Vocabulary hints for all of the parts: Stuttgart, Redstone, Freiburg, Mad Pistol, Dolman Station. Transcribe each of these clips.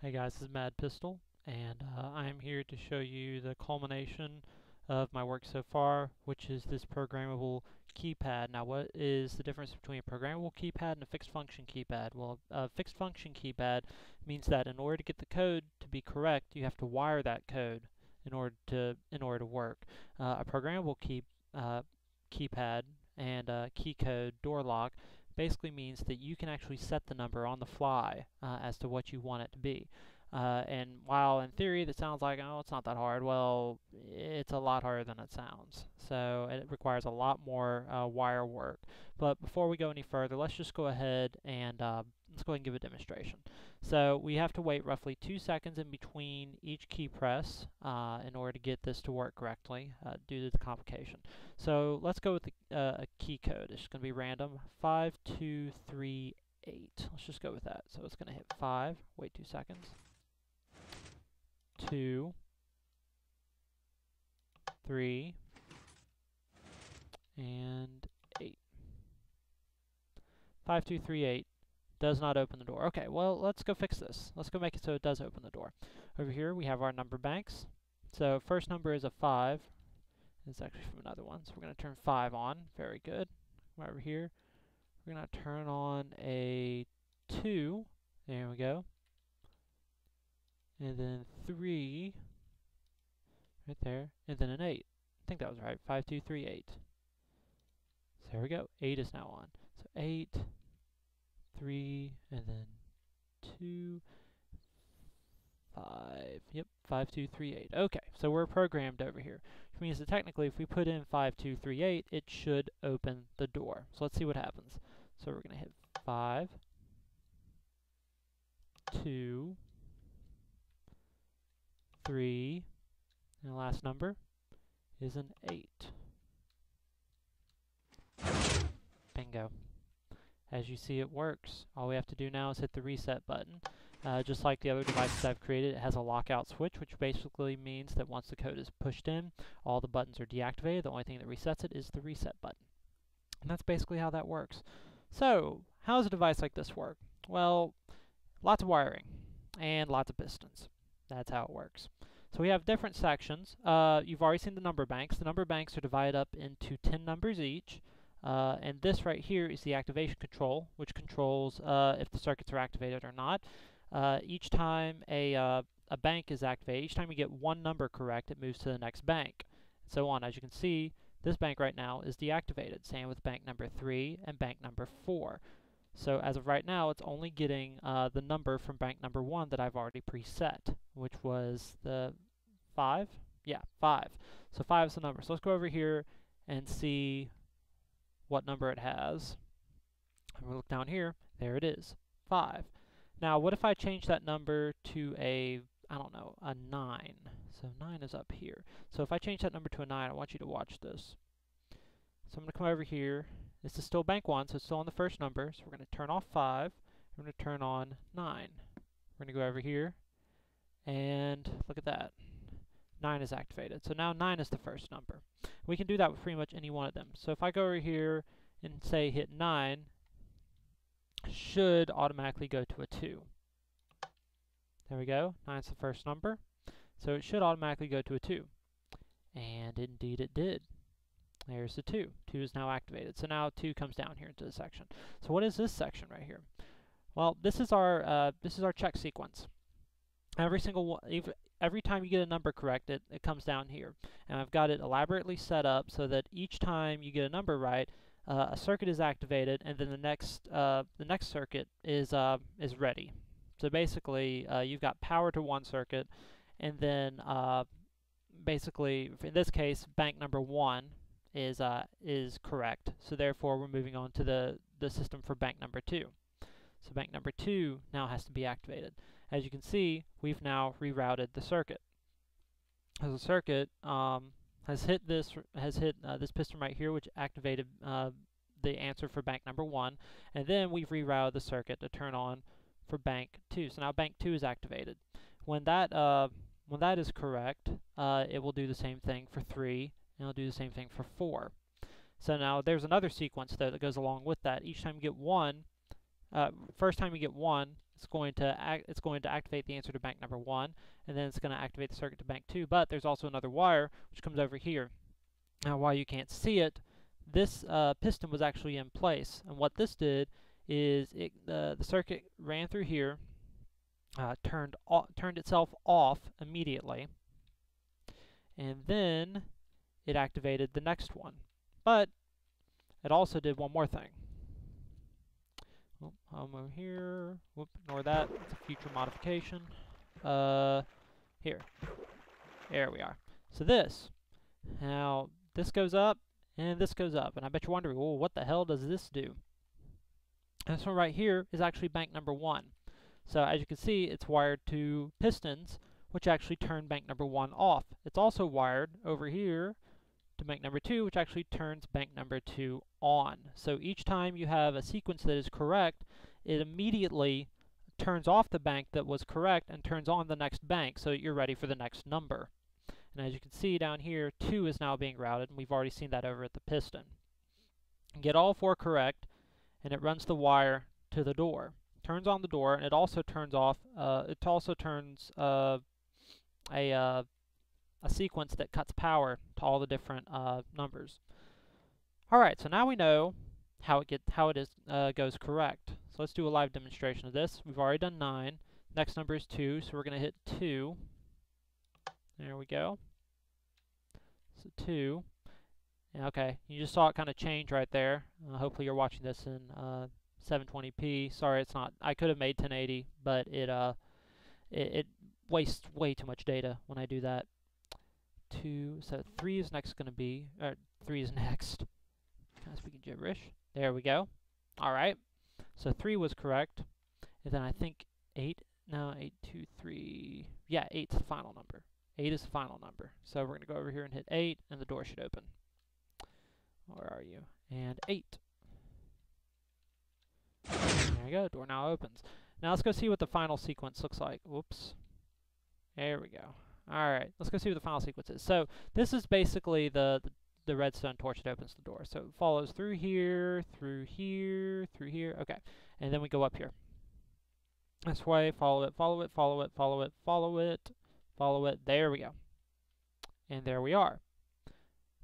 Hey guys, this is Mad Pistol, and I'm here to show you the culmination of my work so far, which is this programmable keypad. Now, what is the difference between a programmable keypad and a fixed function keypad? Well, a fixed function keypad means that in order to get the code to be correct, you have to wire that code in order to work. A programmable keypad and key code door lock basically means that you can actually set the number on the fly as to what you want it to be. And while in theory that sounds like, oh, it's not that hard, well, it's a lot harder than it sounds. So it requires a lot more wire work. But before we go any further, let's just go ahead and give a demonstration. So we have to wait roughly 2 seconds in between each key press in order to get this to work correctly due to the complication. So let's go with a key code. It's going to be random 5238. Let's just go with that. So it's going to hit 5. Wait 2 seconds. 2, 3, and 8. 5238 does not open the door. Okay, well, let's go fix this. Let's go make it so it does open the door. Over here we have our number banks. So first number is a 5. It's actually from another one, so we're going to turn 5 on. Very good. Right over here, we're going to turn on a 2. There we go. And then 3, right there, and then an 8. I think that was right, 5, 2, 3, 8. So there we go, 8 is now on. So 8, 3, and then 2, 5, yep, 5, 2, 3, 8. Okay, so we're programmed over here, which means that technically if we put in 5, 2, 3, 8, it should open the door. So let's see what happens. So we're gonna hit 5, 2, 3, and the last number is an 8. Bingo. As you see, it works. All we have to do now is hit the reset button. Just like the other devices I've created, it has a lockout switch, which basically means that once the code is pushed in, all the buttons are deactivated. The only thing that resets it is the reset button. And that's basically how that works. So, how does a device like this work? Well, lots of wiring and lots of pistons. That's how it works. So we have different sections. You've already seen the number banks. The number banks are divided up into 10 numbers each. And this right here is the activation control, which controls if the circuits are activated or not. Each time a bank is activated, each time you get one number correct, it moves to the next bank, and so on. As you can see, this bank right now is deactivated. Same with bank number 3 and bank number 4. So as of right now, it's only getting the number from bank number 1 that I've already preset, which was the 5. Yeah, 5. So 5 is the number. So let's go over here and see what number it has. I'm going to look down here. There it is, 5. Now, what if I change that number to a, I don't know, a 9? So 9 is up here. So if I change that number to a 9, I want you to watch this. So I'm going to come over here. This is still bank 1, so it's still on the first number. So we're going to turn off 5. We're going to turn on 9. We're going to go over here, and look at that. 9 is activated. So now 9 is the first number. We can do that with pretty much any one of them. So if I go over here and say hit 9, should automatically go to a 2. There we go. 9 is the first number. So it should automatically go to a 2. And indeed it did. There's the 2. 2 is now activated. So now 2 comes down here into this section. So what is this section right here? Well, this is our check sequence. Every time you get a number correct, it comes down here. And I've got it elaborately set up so that each time you get a number right, a circuit is activated, and then the next circuit is ready. So basically, you've got power to one circuit, and then basically, in this case, bank number 1 is correct. So therefore, we're moving on to the system for bank number 2. So bank number 2 now has to be activated. As you can see, we've now rerouted the circuit. As the circuit has hit this piston right here, which activated the answer for bank number 1, and then we've rerouted the circuit to turn on for bank 2. So now bank 2 is activated. When that is correct, it will do the same thing for 3, and it'll do the same thing for 4. So now there's another sequence though that goes along with that. First time you get 1, It's going to activate the answer to bank number 1, and then it's going to activate the circuit to bank 2, but there's also another wire which comes over here. Now, while you can't see it, this piston was actually in place, and what this did is the circuit ran through here, turned itself off immediately, and then it activated the next one. But it also did one more thing. I'm over here. Whoop, ignore that. It's a future modification. Here. There we are. So this. Now, this goes up, and this goes up. And I bet you're wondering, well, what the hell does this do? This one right here is actually bank number 1. So as you can see, it's wired to pistons, which actually turn bank number 1 off. It's also wired over here to bank number 2, which actually turns bank number 2 on. So each time you have a sequence that is correct, it immediately turns off the bank that was correct and turns on the next bank so that you're ready for the next number. And as you can see down here, 2 is now being routed, and we've already seen that over at the piston. Get all 4 correct, and it runs the wire to the door. Turns on the door, and it also turns off, a sequence that cuts power to all the different numbers. All right, so now we know how it goes correct. So let's do a live demonstration of this. We've already done 9. Next number is 2, so we're going to hit 2. There we go. So 2. Okay, you just saw it kind of change right there. Hopefully you're watching this in 720p. Sorry, it's not. I could have made 1080, but it wastes way too much data when I do that. 2, so 3 is next going to be, or 3 is next. Kind of speaking gibberish. There we go. All right. So 3 was correct. And then I think 8, no, 8, 2, 3. Yeah, 8 is the final number. 8 is the final number. So we're going to go over here and hit 8, and the door should open. Where are you? And 8. There we go. Door now opens. Now let's go see what the final sequence looks like. Whoops. There we go. All right. Let's go see what the final sequence is. So this is basically the redstone torch that opens the door. So it follows through here, through here, through here. Okay. And then we go up here. This way. Follow it, follow it, follow it, follow it, follow it, follow it. There we go. And there we are.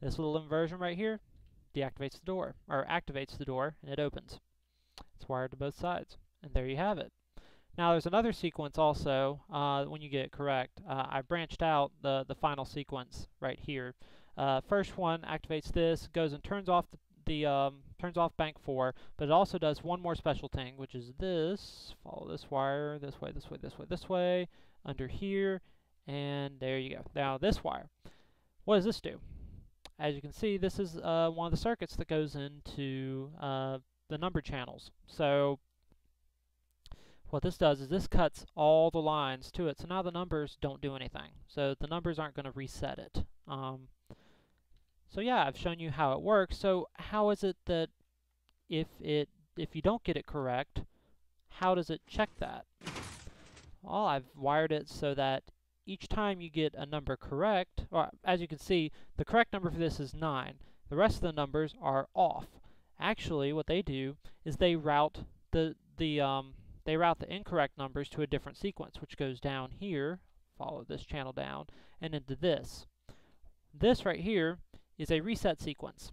This little inversion right here deactivates the door, or activates the door, and it opens. It's wired to both sides. And there you have it. Now there's another sequence also, when you get it correct. I branched out the final sequence right here. First one activates this, goes and turns off turns off bank 4, but it also does one more special thing, which is this. Follow this wire this way, this way, this way, this way, under here, and there you go. Now this wire. What does this do? As you can see, this is one of the circuits that goes into the number channels. So what this does is this cuts all the lines to it, so now the numbers don't do anything. So the numbers aren't going to reset it. So yeah, I've shown you how it works. So how is it that if you don't get it correct, how does it check that? Well, I've wired it so that each time you get a number correct, or as you can see, the correct number for this is 9. The rest of the numbers are off. Actually, what they do is they route the incorrect numbers to a different sequence, which goes down here, follow this channel down, and into this. This right here is a reset sequence.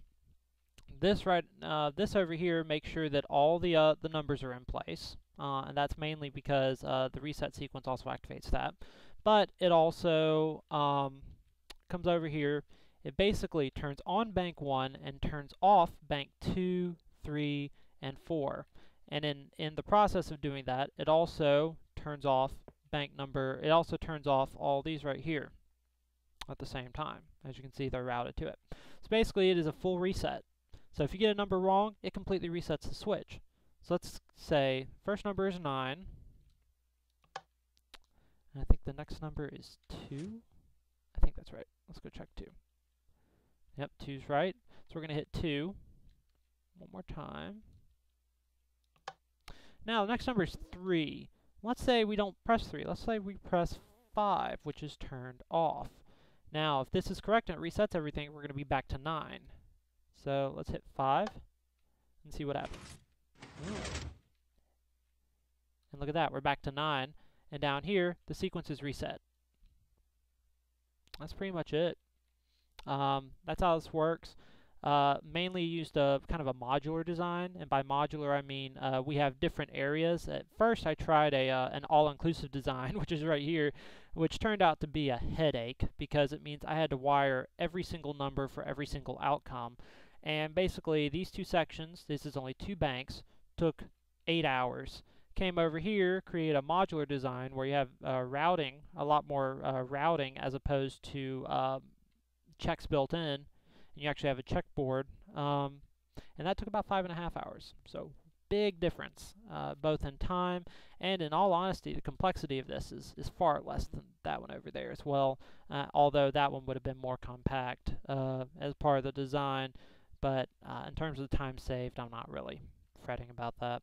This over here makes sure that all the numbers are in place, and that's mainly because the reset sequence also activates that. But it also comes over here. It basically turns on bank 1 and turns off bank 2, 3, and 4. And in the process of doing that, it also turns off bank number, it also turns off all these right here at the same time. As you can see, they're routed to it. So basically, it is a full reset. So if you get a number wrong, it completely resets the switch. So let's say first number is 9. And I think the next number is 2. I think that's right. Let's go check 2. Yep, 2's right. So we're going to hit 2 one more time. Now, the next number is 3. Let's say we don't press 3. Let's say we press 5, which is turned off. Now, if this is correct and it resets everything, we're going to be back to 9. So let's hit 5 and see what happens. And look at that, we're back to 9. And down here, the sequence is reset. That's pretty much it. That's how this works. Mainly used a kind of a modular design, and by modular I mean we have different areas. At first I tried a an all-inclusive design, which is right here, which turned out to be a headache because it means I had to wire every single number for every single outcome. And basically these two sections, this is only 2 banks, took 8 hours. Came over here, create a modular design where you have routing, a lot more routing as opposed to checks built in. You actually have a checkboard, and that took about 5.5 hours. So big difference, both in time and, in all honesty, the complexity of this is far less than that one over there as well, although that one would have been more compact as part of the design, but in terms of the time saved, I'm not really fretting about that.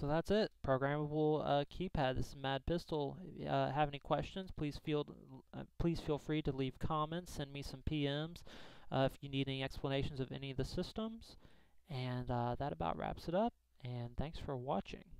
So that's it, programmable keypad. This is Mad Pistol. If you have any questions, please feel free to leave comments, send me some PMs. If you need any explanations of any of the systems. And that about wraps it up, and thanks for watching.